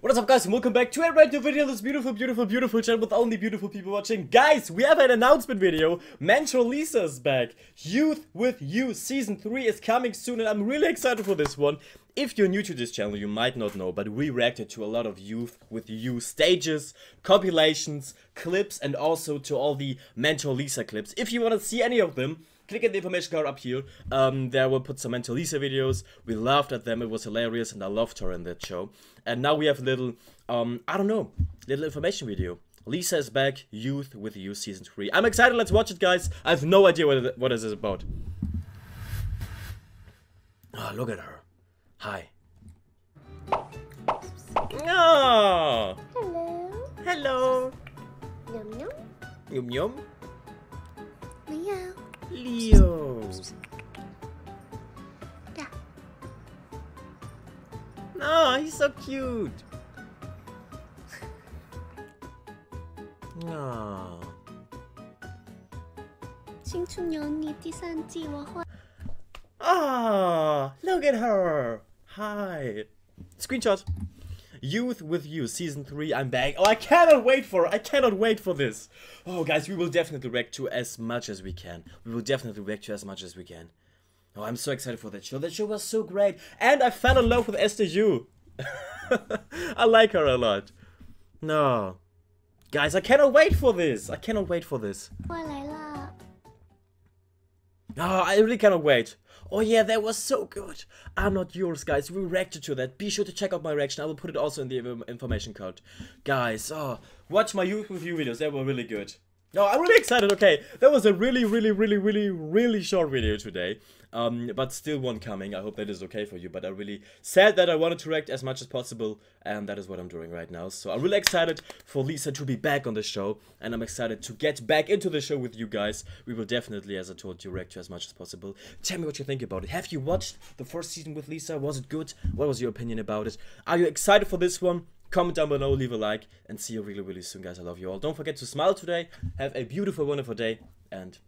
What is up, guys, and welcome back to a brand new video on this beautiful, beautiful, beautiful channel with only beautiful people watching. Guys, we have an announcement video. Men's Release is back. Youth with You Season 3 is coming soon, and I'm really excited for this one. If you're new to this channel, you might not know, but we reacted to a lot of Youth with You stages, compilations, clips, and also to all the Men's Release clips. If you want to see any of them, click at the information card up here. There we'll put some Mental Lisa videos. We laughed at them, it was hilarious, and I loved her in that show. And now we have a little, I don't know, little information video. Lisa is back, Youth with You Season 3. I'm excited, let's watch it, guys. I have no idea what this is about. Oh, look at her. Hi. Oh. Hello. Hello. Yum yum. Yum yum. Meow. Leo. Yeah. No, he's so cute. No. Ah, look at her. Hi. Screenshot. Youth with You Season 3, I'm back. Oh, I cannot wait for this. Oh, guys, we will definitely react to as much as we can. Oh, I'm so excited for that show. That show was so great. And I fell in love with Esther Yu. I like her a lot. No. Guys, I cannot wait for this. Oh, I really cannot wait. Oh yeah, that was so good. I'm not yours, guys. We reacted to that. Be sure to check out my reaction. I will put it also in the information card. Guys, oh, watch my Youth with You videos. They were really good. No, I'm really excited. Okay, that was a really short video today. But still one coming. I hope that is okay for you. But I really said that I wanted to react as much as possible, and that is what I'm doing right now. So I'm really excited for Lisa to be back on the show, and I'm excited to get back into the show with you guys. We will definitely, as I told you, react to as much as possible. Tell me what you think about it. Have you watched the first season with Lisa? Was it good? What was your opinion about it? Are you excited for this one? Comment down below, leave a like, and see you really soon, guys. I love you all. Don't forget to smile today. Have a beautiful, wonderful day, and